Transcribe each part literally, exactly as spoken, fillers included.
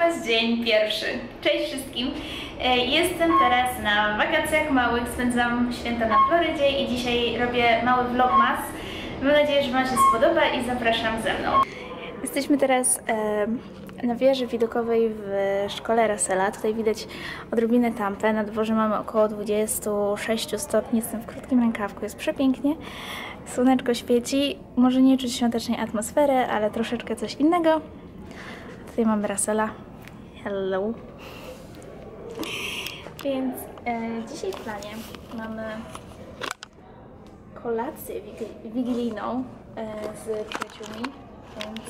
Vlogmas dzień pierwszy. Cześć wszystkim! Jestem teraz na wakacjach małych, spędzam święta na Florydzie i dzisiaj robię mały Vlogmas. Mam nadzieję, że Wam się spodoba i zapraszam ze mną. Jesteśmy teraz e, na wieży widokowej w szkole Russella. Tutaj widać odrobinę Tampę. Na dworze mamy około dwudziestu sześciu stopni. Jestem w krótkim rękawku, jest przepięknie. Słoneczko świeci. Może nie czuć świątecznej atmosfery, ale troszeczkę coś innego. Tutaj mamy Russella. Hello. Więc e, dzisiaj w planie mamy kolację wigil wigilijną e, z przyjaciółmi. Więc,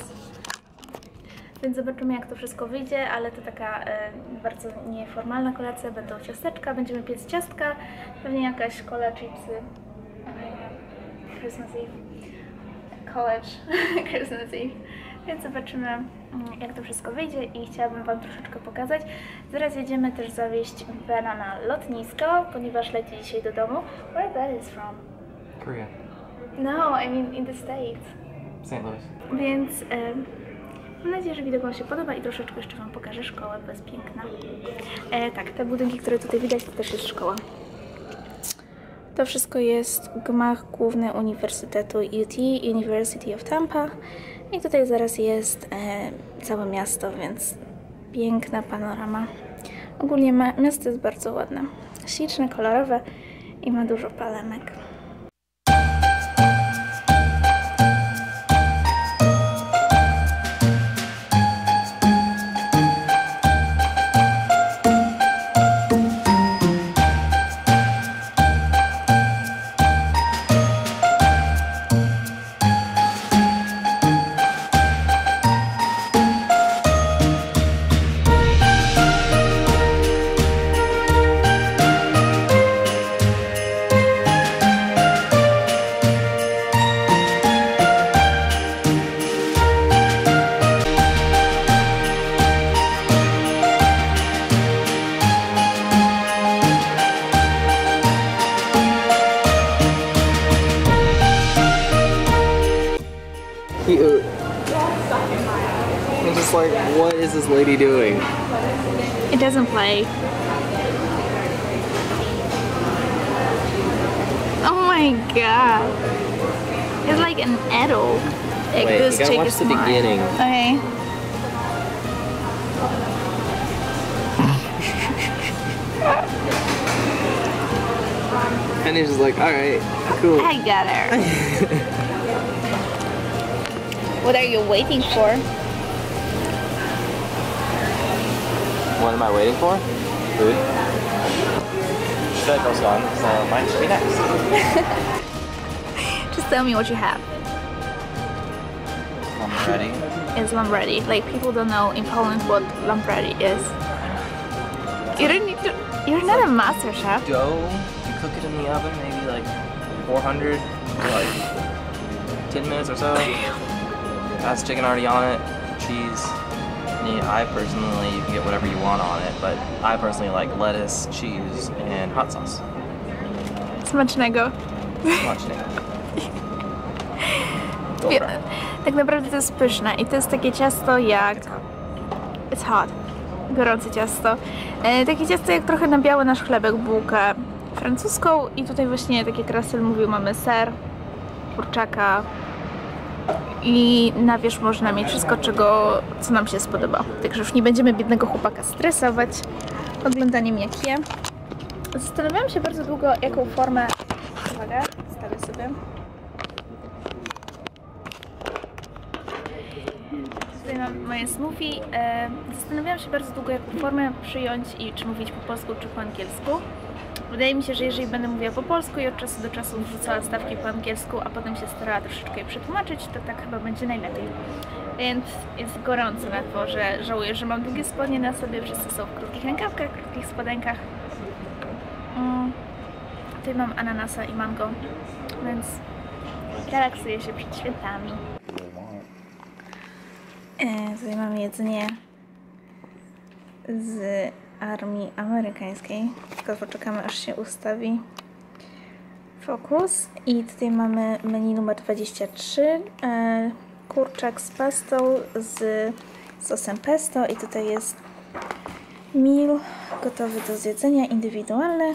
więc zobaczymy, jak to wszystko wyjdzie, ale to taka e, bardzo nieformalna kolacja. Będą ciasteczka, będziemy piec ciastka, pewnie jakaś kola, chipsy. E, Christmas Eve. College. Christmas Eve. Więc zobaczymy, jak to wszystko wyjdzie i chciałabym Wam troszeczkę pokazać. Zaraz jedziemy też zawieźć Bena na lotnisko, ponieważ leci dzisiaj do domu. Where Ben is from? Korea. No, I mean in the States. Saint Louis. Więc e, mam nadzieję, że widok Wam się podoba i troszeczkę jeszcze Wam pokażę szkołę, bo jest piękna. E, tak, te budynki, które tutaj widać, to też jest szkoła. To wszystko jest gmach główny Uniwersytetu U T, University of Tampa. I tutaj zaraz jest e, całe miasto, więc piękna panorama. Ogólnie ma, miasto jest bardzo ładne, śliczne, kolorowe i ma dużo palemek. I'm just like, what is this lady doing? It doesn't play. Oh my god. It's like an adult. Like Wait, this you gotta watch the mind. beginning. Okay. And he's just like, alright, cool. I got her. What are you waiting for? What am I waiting for? Food. That goes on, so mine should be next. Just tell me what you have. Lambredi. It's lambredi. Like people don't know in Poland what lambredi is. You don't need to. You're not a master chef. Dough. You cook it in the oven, maybe like four hundred, like ten minutes or so. That's chicken already on it, cheese. I personally, you can get whatever you want on it, but I personally like lettuce, cheese, and hot sauce. Smacznego. Smacznego. Dobra. Tak naprawdę to jest pyszne i to jest takie ciasto jak... It's hot. Gorące ciasto. E, takie ciasto jak trochę na biały nasz chlebek, bułkę francuską i tutaj właśnie, tak jak Russell mówił, mamy ser, kurczaka. I na wierzch można mieć wszystko, czego, co nam się spodoba. Także już nie będziemy biednego chłopaka stresować oglądaniem, jak je. Zastanawiałam się bardzo długo, jaką formę... Uwaga, stawię sobie. Tutaj mam moje smoothie. Zastanawiałam się bardzo długo, jaką formę przyjąć i czy mówić po polsku, czy po angielsku. Wydaje mi się, że jeżeli będę mówiła po polsku i od czasu do czasu wrzucała stawki po angielsku, a potem się starała troszeczkę je przetłumaczyć, to tak chyba będzie najlepiej. Więc jest gorąco na dworze. Żałuję, że mam długie spodnie na sobie. Wszyscy są w krótkich rękawkach, krótkich spodenkach. Mm. Tutaj mam ananasa i mango, więc relaksuję się przed świętami. E, tutaj mam jedzenie z armii amerykańskiej. Tylko poczekamy, aż się ustawi fokus. I tutaj mamy menu numer dwadzieścia trzy. Kurczak z pastą z sosem pesto i tutaj jest meal gotowy do zjedzenia, indywidualny.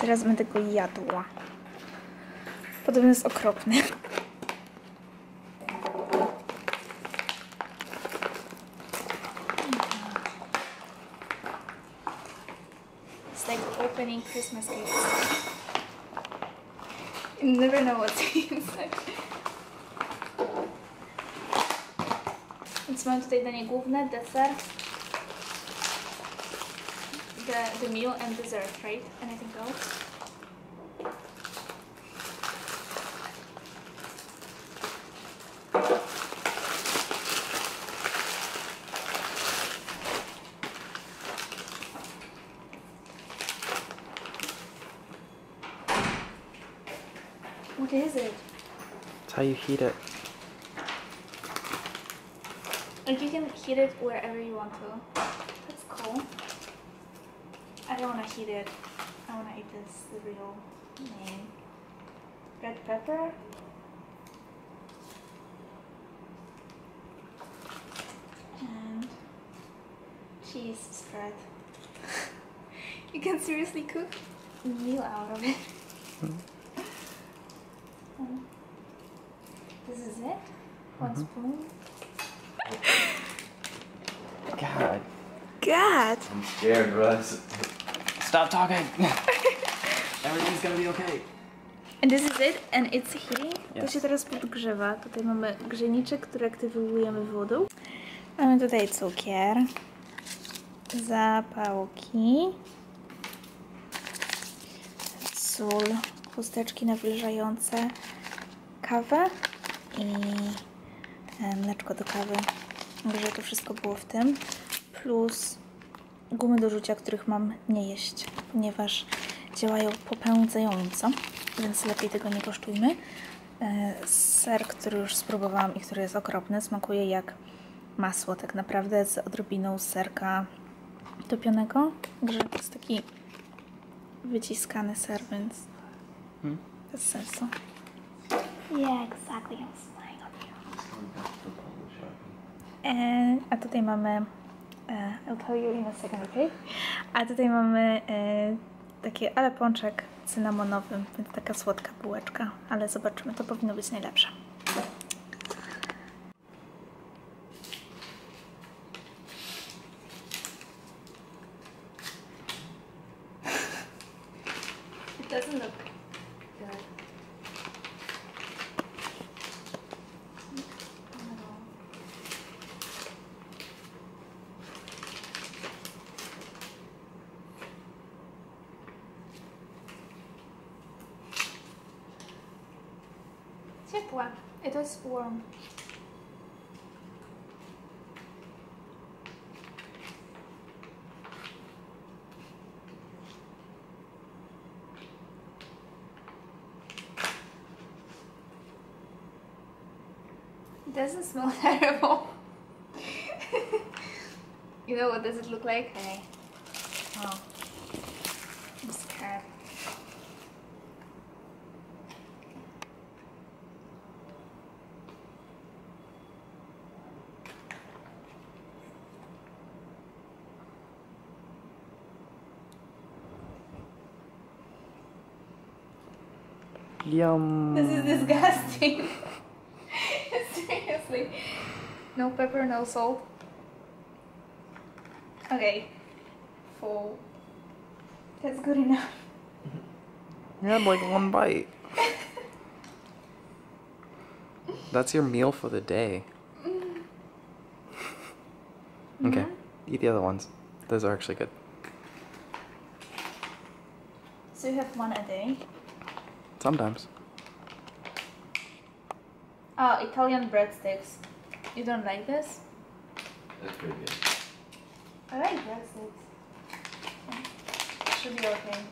Zaraz będę go jadła. Podobno jest okropny. It's like opening Christmas gifts. You never know what's inside. Więc mamy tutaj danie główne, deser, the, the meal and dessert, right? Anything else? What is it? It's how you heat it. Like you can heat it wherever you want to. That's cool. I don't want to heat it. I want to eat this, the real name. Red pepper. And cheese spread. You can seriously cook a meal out of it. Mm. This is it? One mm-hmm. spoon? God. God! I'm scared, Russ. Stop talking! Everything's gonna be okay. And this is it? And it's heating? Yes. To się teraz podgrzewa. Tutaj mamy grzejniczek, który aktywujemy wodą. Mamy tutaj cukier. Zapałki. Sól. Chusteczki nawilżające. Kawę. I mleczko do kawy. Może to wszystko było w tym. Plus gumy do żucia, których mam nie jeść, ponieważ działają popędzająco, więc lepiej tego nie kosztujmy. Ser, który już spróbowałam i który jest okropny, smakuje jak masło tak naprawdę z odrobiną serka topionego. Także to jest taki wyciskany ser, więc hmm? bez sensu. Yeah, exactly. I'm smiling on you. A tutaj mamy, uh, I'll tell you in a second, okay? A tutaj mamy uh, taki ale pączek cynamonowy, więc taka słodka bułeczka, ale zobaczymy, to powinno być najlepsze. It doesn't look good. Ciepła. It was warm. It doesn't smell terrible. You know what does it look like? Hey. Oh. I'm scared. Yum. This is disgusting. Seriously. No pepper, no salt. Okay. Full. That's good enough. You had like one bite. That's your meal for the day. Okay. Mm-hmm. Eat the other ones. Those are actually good. So you have one a day? Sometimes. Oh, Italian breadsticks. You don't like this? That's pretty good. I like breadsticks. Should be okay.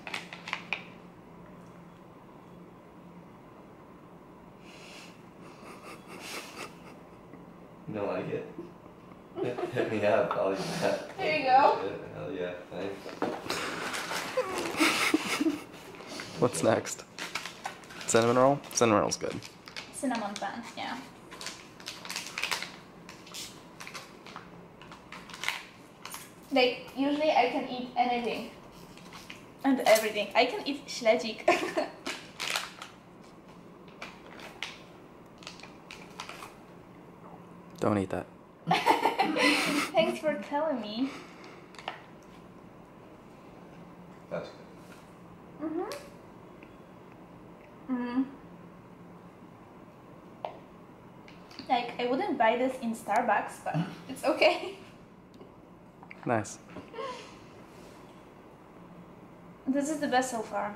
You don't like it? Hit me up, I'll eat that. There you go. Hell yeah, thanks. What's next? Cinnamon roll? Cinnamon roll's good. Cinnamon bun, yeah. Like, usually I can eat anything and everything. I can eat śledzik. Don't eat that. Thanks for telling me. That's good. Mm-hmm. Mm. Like, I wouldn't buy this in Starbucks, but it's okay. Nice. This is the best so far.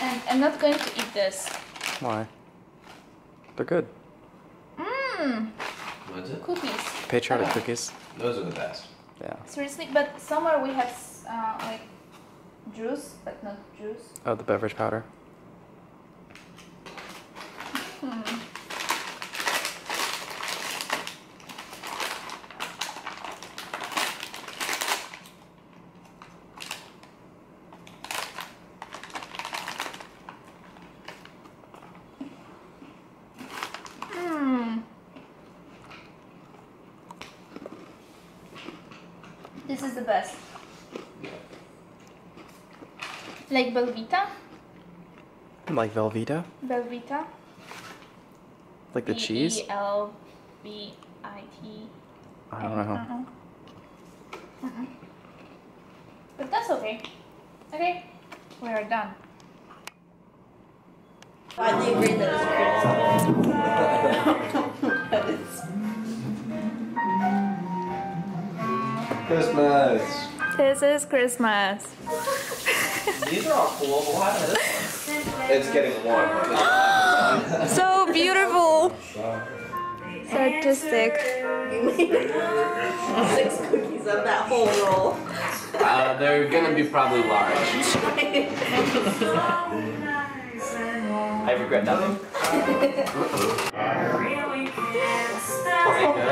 And I'm not going to eat this. Why? They're good. Mmm. What is it? Cookies. Patriotic okay. cookies. Those are the best. Yeah. Seriously, but somewhere we have uh, like juice, but not juice. Oh, the beverage powder. Hmm. This is the best. Like Belvita? Like Velveeta? Belvita. Like the B E L V I T A. Cheese? B E L V I T A. I don't know. Uh-uh. Uh-uh. But that's okay. Okay, we are done. I do agree that it's Christmas! This is Christmas! These are all cool, but why is this one? It's getting warm. So beautiful! Sarcastic. Six cookies on that whole roll. Uh, they're gonna be probably large. I regret nothing. I really can't stop. Is it good?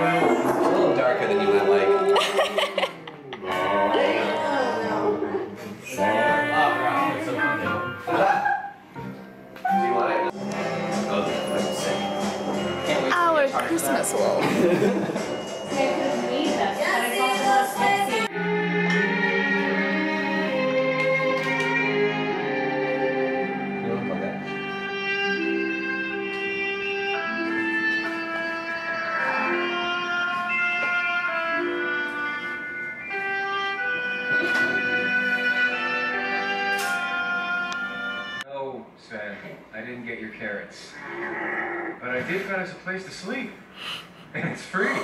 It's a little darker than you might like. Do you want it? Okay. Our Christmas wall. Carrots. But I did find us a place to sleep. And it's free.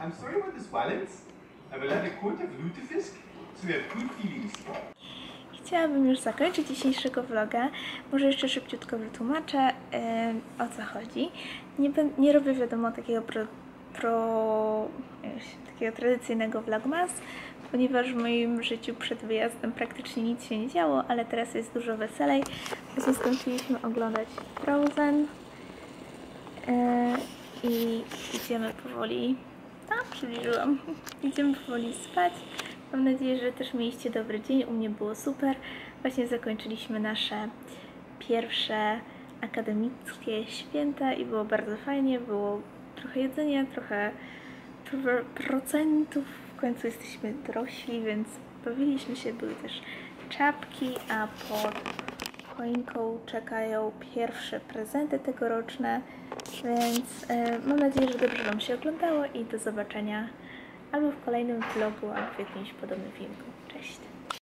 I'm sorry about this violence. I will add a quart of lutefisk, so we have good feelings. Chciałabym już zakończyć dzisiejszego vloga. Może jeszcze szybciutko wytłumaczę, yy, o co chodzi. Nie, nie robię, wiadomo, takiego pro, pro, takiego tradycyjnego vlogmas, ponieważ w moim życiu przed wyjazdem praktycznie nic się nie działo, ale teraz jest dużo weselej. Skończyliśmy oglądać Frozen i idziemy powoli, a przybliżyłam, idziemy powoli spać. Mam nadzieję, że też mieliście dobry dzień, u mnie było super. Właśnie zakończyliśmy nasze pierwsze akademickie święta i było bardzo fajnie, było trochę jedzenia, trochę procentów. W końcu jesteśmy dorośli, więc bawiliśmy się, były też czapki, a pod choinką czekają pierwsze prezenty tegoroczne, więc e, mam nadzieję, że dobrze wam się oglądało i do zobaczenia albo w kolejnym vlogu, albo w jakimś podobnym filmiku. Cześć!